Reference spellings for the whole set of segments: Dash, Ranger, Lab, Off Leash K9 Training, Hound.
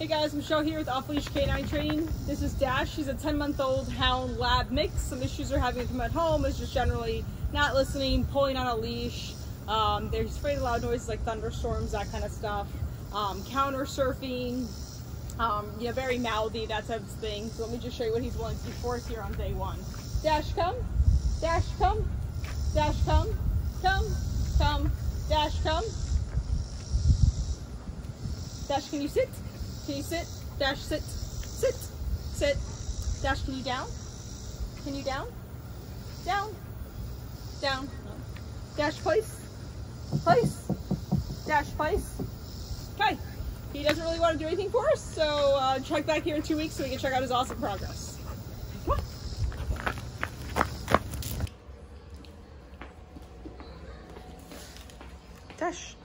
Hey guys, Michelle here with Off Leash K9 Training. This is Dash. She's a 10-month-old hound lab mix. Some issues they're having with him at home is just generally not listening, pulling on a leash. They're afraid of loud noises like thunderstorms, that kind of stuff. Counter surfing, very mouthy, that type of thing. So let me just show you what he's willing to do for us here on day one. Dash, come. Dash, come. Dash, come. Come. Come. Dash, come. Dash, can you sit? Can you sit? Dash, sit. Sit. Sit. Dash, can you down? Can you down? Down. Down. Dash, place. Place. Dash, place. Okay. He doesn't really want to do anything for us, so check back here in 2 weeks so we can check out his awesome progress. Dash.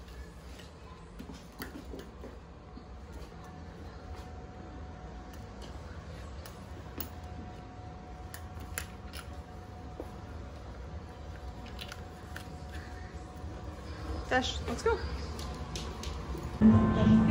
Dash, let's go.